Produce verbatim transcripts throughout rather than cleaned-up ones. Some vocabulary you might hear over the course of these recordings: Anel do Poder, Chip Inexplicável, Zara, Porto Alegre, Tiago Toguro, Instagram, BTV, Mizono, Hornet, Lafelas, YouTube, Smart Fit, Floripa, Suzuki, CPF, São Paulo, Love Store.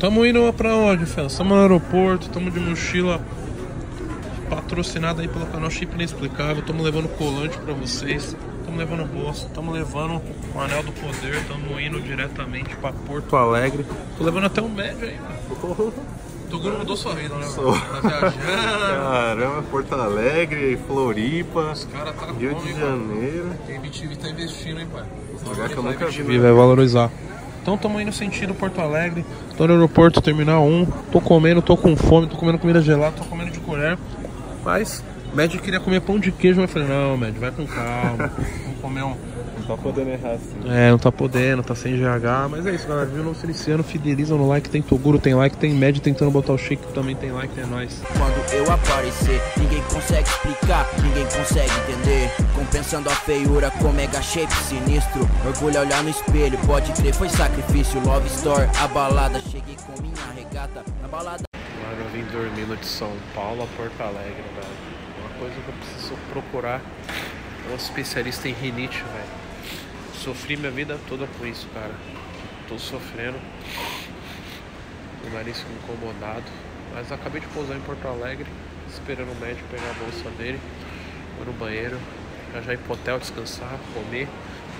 Tamo indo pra onde, Fela? Tamo no aeroporto, tamo de mochila patrocinada aí pelo canal Chip Inexplicável. Tamo levando colante pra vocês, tamo levando bolsa, tamo levando o Anel do Poder, tamo indo diretamente pra Porto Alegre. Tô levando até um médio aí, mano. Toguro mudou sua vida, né? Sou. Tá viajando. Caramba, Porto Alegre, Floripa, os cara tá Rio bom, de hein, Janeiro. A B T V tá investindo, hein, pai? O lugar que eu nunca vi, né? Vai valorizar. Então estamos indo sentido Porto Alegre, tô no aeroporto, terminal um, tô comendo, tô com fome, tô comendo comida gelada, tô comendo de colher. Mas o médico queria comer pão de queijo, mas eu falei, não, médico, vai com calma, vamos comer um... Não tá podendo errar assim. É, não tá podendo, tá sem G H, mas é isso, galera, viu? Não se iniciando, fideliza no like, tem Toguro, tem like, tem médio tentando botar o shake, também tem like, é nóis. Quando eu aparecer, ninguém consegue explicar, ninguém consegue entender, compensando a feiura com mega shape sinistro, orgulho olhar no espelho, pode crer, foi sacrifício, Love Store, a balada, cheguei com minha regata, a balada... Mano, eu vim dormindo de São Paulo a Porto Alegre, velho, uma coisa que eu preciso procurar é um especialista em rinite, velho. Sofri minha vida toda com isso, cara. Tô sofrendo. O nariz incomodado. Mas acabei de pousar em Porto Alegre, esperando o médico pegar a bolsa dele. Vou no banheiro, já já ir pro hotel, descansar, comer,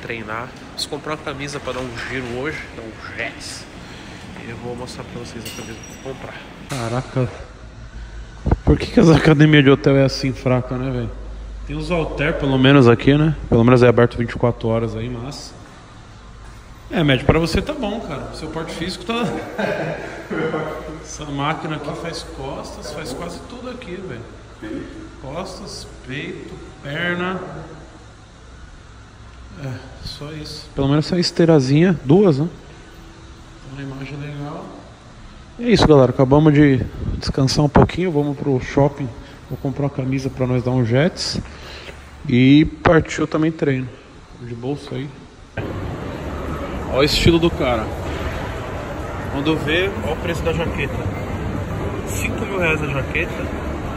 treinar. Preciso comprar uma camisa pra dar um giro hoje, dar um jets. E eu vou mostrar pra vocês a camisa que vou comprar. Caraca. Por que que as academias de hotel é assim fraca, né, velho? Tem os halter pelo menos aqui, né? Pelo menos é aberto vinte e quatro horas aí, mas... É, médio, pra você tá bom, cara. Seu porte físico tá... Essa máquina aqui faz costas, faz quase tudo aqui, velho. Costas, peito, perna... É, só isso. Pelo menos essa esteirazinha, duas, né? Uma imagem legal. É isso, galera. Acabamos de descansar um pouquinho, vamos pro shopping. Vou comprar uma camisa pra nós dar um jets. E partiu também treino. De bolsa aí. Olha o estilo do cara. Quando vê, olha o preço da jaqueta. cinco mil reais a jaqueta.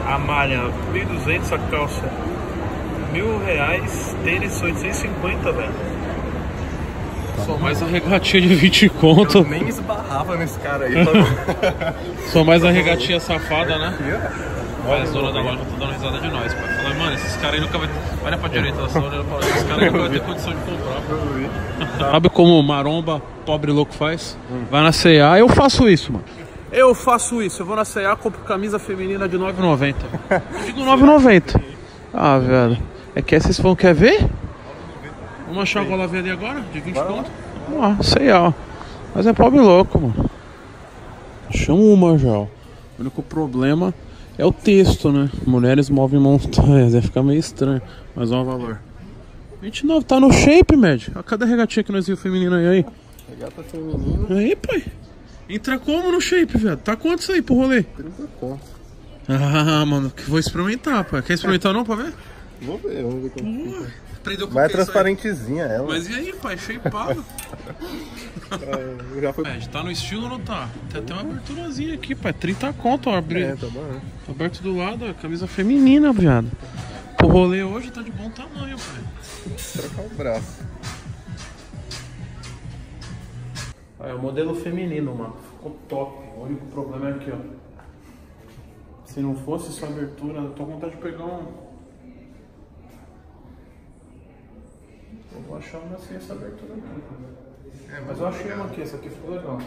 A malha mil e duzentos, a calça mil reais. Tênis oitocentos e cinquenta, velho. Só mais a regatinha de vinte conto. Eu nem esbarrava nesse cara aí. Pra... Só mais a regatinha safada, né? Olha, a zona da loja tá dando risada de nós, pai. Falando, mano, esses caras aí nunca vai ter... Olha pra direita da zona, esses caras nunca vão ter condição de comprar. Sabe como maromba, pobre louco faz? Vai na C e A, eu faço isso, mano. Eu faço isso, eu vou na C e A, compro camisa feminina de nove e noventa. Eu digo nove e noventa. Ah, velho. É que vocês vão, quer ver? Vamos achar a gola ali agora, de vinte conto? Vamos lá, C e A, ó. Mas é pobre louco, mano. Chama uma já, ó. O único problema... É o texto, né? Mulheres movem montanhas. Ia ficar meio estranho. Mas olha o valor. vinte e nove, tá no shape, médio. Olha cada regatinha que nós vimos feminina aí, aí. Regata feminina. Aí, pai. Entra como no shape, velho? Tá quanto isso aí pro rolê? trinta conto. Ah, mano. Vou experimentar, pai. Quer experimentar não pra ver? Vou ver, vamos ver como fica. Aprendeu com o que é isso aí. Vai transparentezinha ela. Mas e aí, pai? Shapeado. Já foi... é, tá no estilo ou não tá? Tem até uma aberturazinha aqui, pai. trinta conto, ó. Abri... É, tá bom, né? Aberto do lado, ó, camisa feminina, viado. O rolê hoje tá de bom tamanho, pai. Trocar o braço. Olha, é o modelo feminino, mano. Ficou top. O único problema é aqui, ó. Se não fosse essa abertura, eu tô com vontade de pegar um... Eu vou achar uma sem essa abertura aqui. É, mas eu achei uma aqui, essa aqui ficou legal.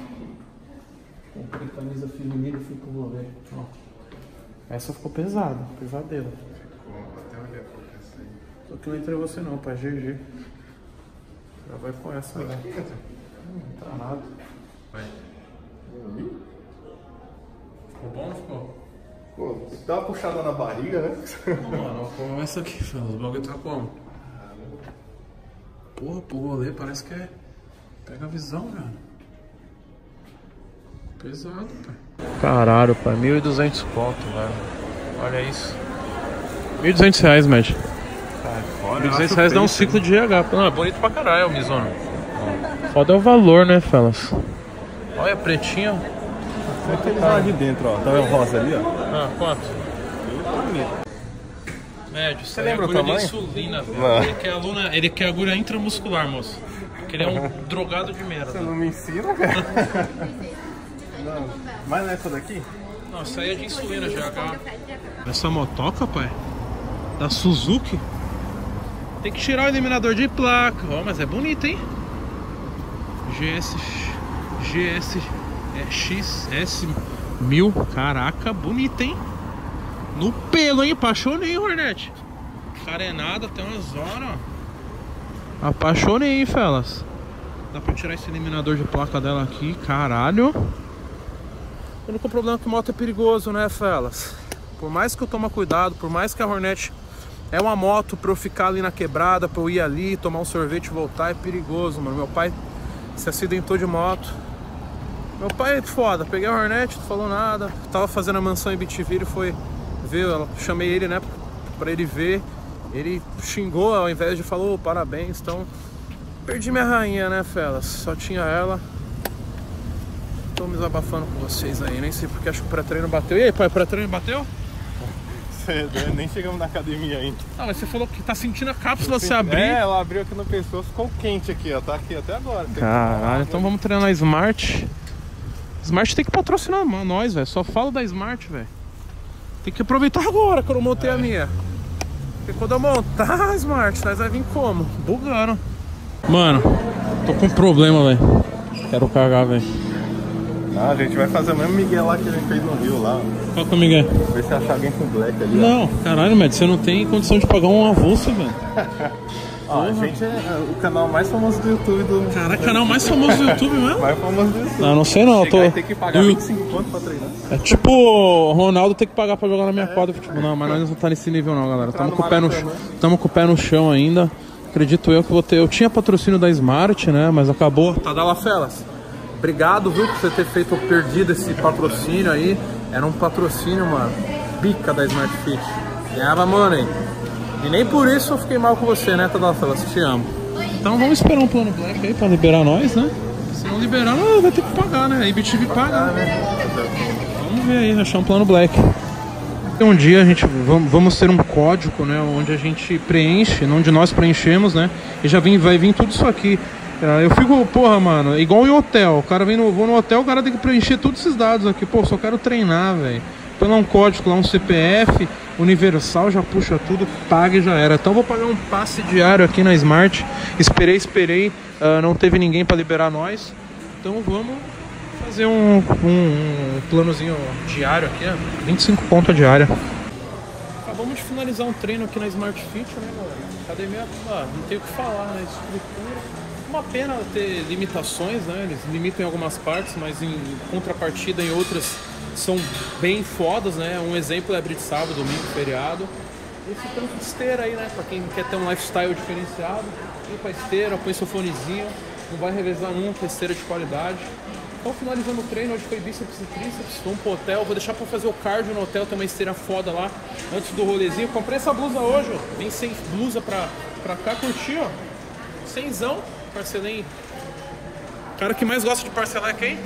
Comprei camisa feminina e fui pro rolê. Essa ficou pesada, pesadela. Ficou, vou até olhar pra essa aí. Só que não entrei você não, pai, G G. Já vai com essa, né? Não tá nada. Vai. Ficou bom ou não ficou? Pô, dá uma puxada na barriga, né? Não, mano, como essa aqui, filho. Os bagulho tá como? Porra, pro rolê parece que é... Pega a visão, velho. Pesado, pai. Caralho, pai. mil e duzentos conto, velho. Olha isso. mil e duzentos reais, médio. mil e duzentos reais dá um ciclo de G H. Não, é bonito pra caralho, o Mizono. Foda é o valor, né, Felas? Olha, pretinho. Olha aquele lá de dentro, ó. Tá vendo o rosa ali, ó? Ah, quanto? Médio, você lembra o tamanho? De insulina, velho. Ele quer aluna, ele quer agulha intramuscular, moço. Ele é um drogado de merda. Você não me ensina, cara? Não. Mas não é essa daqui? Não, essa aí é de insulina já, cara. Essa motoca, pai? Da Suzuki? Tem que tirar o eliminador de placa. Ó, oh, mas é bonita, hein? G S... G S... É X S mil. Caraca, bonita, hein? No pelo, hein? Apaixonei, Hornet. Carenada, tem uma zona, ó. Apaixonei, hein, Felas. Dá pra tirar esse eliminador de placa dela aqui. Caralho. O único problema é que moto é perigoso, né, Felas? Por mais que eu tome cuidado, por mais que a Hornet... É uma moto pra eu ficar ali na quebrada, pra eu ir ali, tomar um sorvete e voltar, é perigoso, mano. Meu pai se acidentou de moto. Meu pai é foda, peguei a Hornet, não falou nada. Tava fazendo a mansão em B T V, ele foi ver, eu chamei ele, né, pra ele ver. Ele xingou ao invés de falar, oh, parabéns, então... Perdi minha rainha, né, Felas? Só tinha ela. Tô me desabafando com vocês aí, nem sei porque acho que o pré-treino bateu. E aí, pai, o pré-treino bateu? Nem chegamos na academia ainda. Ah, mas você falou que tá sentindo a cápsula se abrir. É, ela abriu aqui no pescoço, ficou quente aqui, ó. Tá aqui até agora. Caralho, então vamos treinar a Smart. Smart tem que patrocinar nós, velho. Só falo da Smart, velho. Tem que aproveitar agora que eu não montei é. a minha. Porque quando eu montar a Smart, nós vai vir como? Bugando. Mano, tô com um problema, velho. Quero cagar, velho. Ah, a gente vai fazer o mesmo Miguel lá que a gente fez no Rio lá. Qual que é o Miguel? Vê se achar alguém com black ali. Não, ó. Caralho, Matt, você não tem condição de pagar um avulso, velho. Ó, a gente é o canal mais famoso do YouTube do... Caraca, canal mais famoso do YouTube mesmo? Mais famoso do YouTube. Não, não sei não, eu tô... Tem que pagar vinte e cinco conto pra treinar. É tipo o Ronaldo ter que pagar pra jogar na minha é, quadra. Tipo, é. Não, mas nós não tá nesse nível não, galera. Tamo com, o pé no... Tamo com o pé no chão ainda. Acredito eu que vou ter... Eu tinha patrocínio da Smart, né, mas acabou. Tá da Lafelas. Obrigado, viu, por você ter feito perdido esse patrocínio aí. Era um patrocínio, mano, pica da Smart Fit. Ganhava money. E nem por isso eu fiquei mal com você, né, Tadafelas? Te amo. Então vamos esperar um plano black aí pra liberar nós, né? Se não liberar, não, vai ter que pagar, né? A I B T V paga, né? Vamos ver aí, achar um plano black. Então um dia a gente vamos ter um código, né, onde a gente preenche, onde nós preenchemos, né? E já vem, vai vir tudo isso aqui. Eu fico, porra, mano, igual em hotel. O cara vem no, vou no hotel, o cara tem que preencher todos esses dados aqui. Pô, só quero treinar, velho. Põe lá um código, lá um C P F, universal, já puxa tudo, paga e já era. Então vou pagar um passe diário aqui na Smart. Esperei, esperei, uh, não teve ninguém pra liberar nós. Então vamos fazer um, um, um planozinho diário aqui, né? vinte e cinco conto a diária. Acabamos de finalizar um treino aqui na Smart Fit, né, galera? Academia, ah, não tem o que falar, né? Estrutura. Uma pena ter limitações, né? Eles limitam em algumas partes, mas em contrapartida em outras são bem fodas, né? Um exemplo é abrir de sábado, domingo, feriado. Esse tanto de esteira aí, né? Pra quem quer ter um lifestyle diferenciado, vem pra esteira, põe seu fonezinho, não vai revezar nunca, esteira de qualidade. Então finalizando o treino, hoje foi bíceps e tríceps, vamos pro hotel, vou deixar pra fazer o cardio no hotel, tem uma esteira foda lá, antes do rolezinho. Comprei essa blusa hoje, ó, vem sem blusa pra, pra cá, curtir, ó, semzão. Parcelei. O cara que mais gosta de parcelar é quem?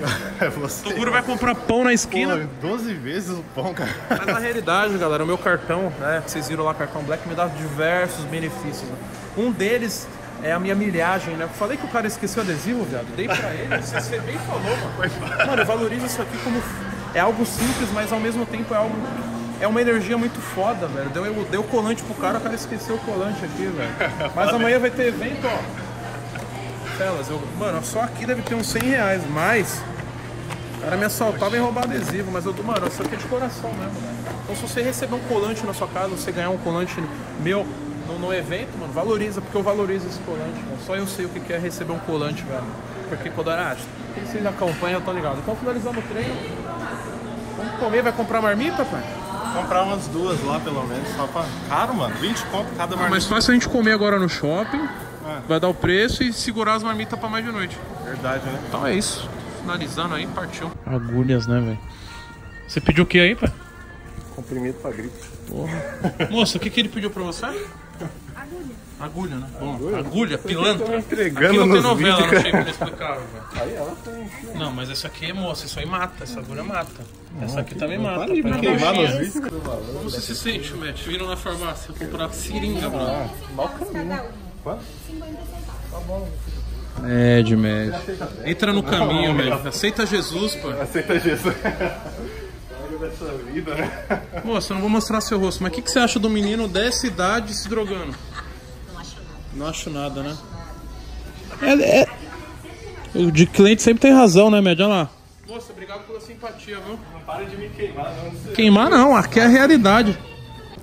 Você. Toguro vai comprar pão na esquina. Pô, doze vezes o pão, cara. Mas na realidade, galera, o meu cartão, né? Vocês viram lá, cartão Black, me dá diversos benefícios. Né? Um deles é a minha milhagem, né? Falei que o cara esqueceu o adesivo, viado. Dei pra ele. Você bem falou, mano. Mano, eu valorizo isso aqui como... É algo simples, mas ao mesmo tempo é algo... É uma energia muito foda, velho. Deu, eu dei o colante pro cara, o cara esqueceu o colante aqui, velho. Mas amanhã vai ter evento, ó. Eu, mano, só aqui deve ter uns cem reais, mas o cara me assaltava e roubava adesivo, mas eu tô, mano, isso aqui é de coração mesmo, né? Então se você receber um colante na sua casa, você ganhar um colante meu no, no evento, mano, valoriza, porque eu valorizo esse colante, mano. Só eu sei o que é receber um colante, velho. Porque quando era, ah, quem vocês acompanham, eu tô ligado. Então finalizando o treino, vamos comer, vai comprar marmita, pai? Comprar umas duas lá, pelo menos, só pra... Caro, mano, vinte conto cada marmita. Ah, mas fácil a gente comer agora no shopping. Vai dar o preço e segurar as marmitas pra mais de noite. Verdade, né? Então é isso. Finalizando aí, partiu. Agulhas, né, velho? Você pediu o que aí, pai? Comprimido pra gripe. Porra. Moço, o que que ele pediu pra você? Agulha. Agulha, né? Bom, agulha, agulha pilantra. Aqui não tem novela, não sei como explicar, velho. Aí ela tem. Não, mas essa aqui é moça, isso aí mata, essa agulha mata. Não, essa aqui também mata. Tá pra queimar nos riscos. Como você se sente, Matt? Viram na farmácia comprar seringa, mano. Mal caminho. Quanto? cinquenta centavos. Tá bom. Médio, médio. Entra no caminho, velho. Aceita Jesus, pô. Aceita Jesus. Dessa vida, né? Moça, eu não vou mostrar seu rosto, mas o que, que você acha do menino dessa idade se drogando? Não acho nada. Não acho nada, né? É, é... O de cliente sempre tem razão, né, média? Olha lá. Moça, obrigado pela simpatia, viu? Não para de me queimar, não. Queimar não, aqui é a realidade.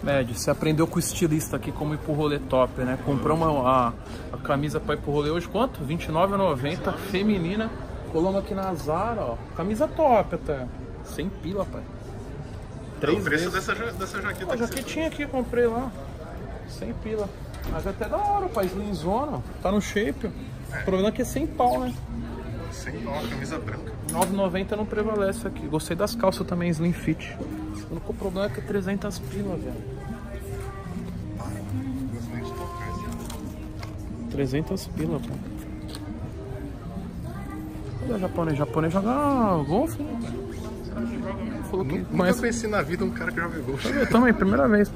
Médio, você aprendeu com o estilista aqui como ir pro rolê top, né? Comprou uma, a, a camisa pra ir pro rolê hoje, quanto? vinte e nove reais e noventa centavos, feminina. Colamos aqui na Zara, ó. Camisa top até. Sem pila, pai. Três o preço vezes. dessa, dessa jaqueta. A jaquetinha aqui, comprei lá. Sem pila. Mas é até da hora, pai. Slimzona. Tá no shape. É. O problema é que é sem pau, né? Sem pau, camisa branca. nove e noventa não prevalece aqui. Gostei das calças também, Slim Fit. O único problema é que é trezentas pila, velho. trezentas pila, pô. Cadê o japonês? Japonês joga golfe, né? Falou que nunca conhece... conheci na vida um cara que joga golfe. Eu também, primeira vez.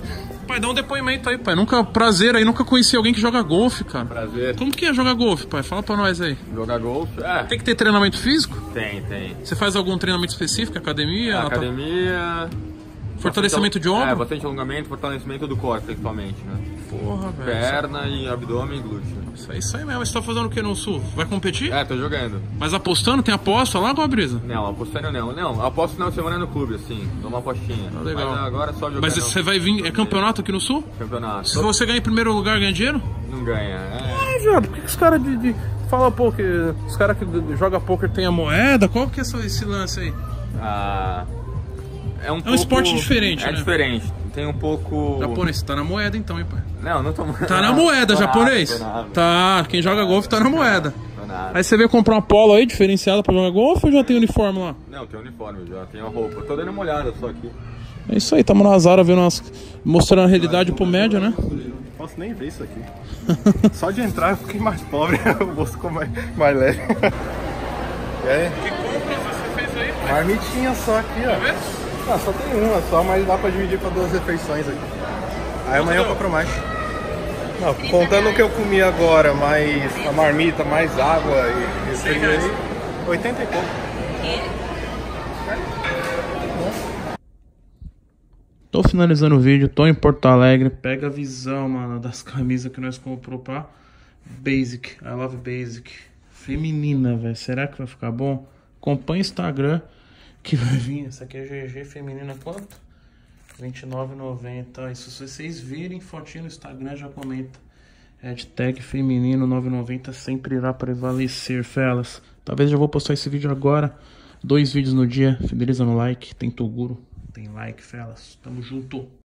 Pai, dá um depoimento aí, pai. Nunca, prazer aí, nunca conheci alguém que joga golfe, cara. Prazer. Como que é jogar golfe, pai? Fala pra nós aí. Jogar golfe? É. Tem que ter treinamento físico? Tem, tem. Você faz algum treinamento específico? Academia? É, academia... Fortalecimento de ombro? É, bastante alongamento, fortalecimento do corpo, principalmente, né? Porra, velho. Perna e abdômen e glúteo. Isso aí, isso aí mesmo. Você tá fazendo o que no sul? Vai competir? É, tô jogando. Mas apostando? Tem aposta lá, com a brisa? Não, apostando não. Não, aposto final de semana no clube, assim. Dou uma apostinha. Tá legal. Mas agora só jogando. Mas você vai vir... É campeonato aqui no sul? Campeonato. Se você ganhar em primeiro lugar, ganha dinheiro? Não ganha, é. É, Jorge, por que, que os caras de, de... Fala, pô, que os caras que jogam pôquer tem a moeda? Qual que é esse lance aí? Ah... É um, é um pouco... esporte diferente, é, né? Diferente. Tem um pouco... Japonês, você tá na moeda então, hein, pai? Não, não tô... Tá na moeda, tô japonês? Nada, nada. Tá, quem joga golfe tá na moeda. Tô nada. Aí você veio comprar uma polo aí, diferenciada pra jogar golfe, ou já tem uniforme lá? Não, tem uniforme já, tem a roupa. Tô dando uma olhada só aqui. É isso aí, tamo na Zara vendo umas... mostrando a realidade pro médio, né? Não posso nem ver isso aqui. Só de entrar eu fiquei mais pobre, o bolso ficou mais, mais leve. E aí? Que compras você fez aí, pai? Marmitinha só aqui, ó. Quer ver? Ah, só tem uma só, mas dá pra dividir pra duas refeições aqui. Aí amanhã eu compro mais. Não, contando o que eu comi agora, mais a marmita, mais água e refrigerante, oitenta e pouco. Tô finalizando o vídeo, tô em Porto Alegre. Pega a visão, mano, das camisas que nós compramos pra Basic. I love Basic. Feminina, velho. Será que vai ficar bom? Acompanha o Instagram. Que vai vir, essa aqui é G G feminina, quanto? vinte e nove e noventa. Isso, se vocês virem fotinho no Instagram, já comenta. Hashtag feminino nove e noventa sempre irá prevalecer, felas. Talvez eu já vou postar esse vídeo agora. Dois vídeos no dia, fideliza no like. Tem Toguro, tem like, felas. Tamo junto.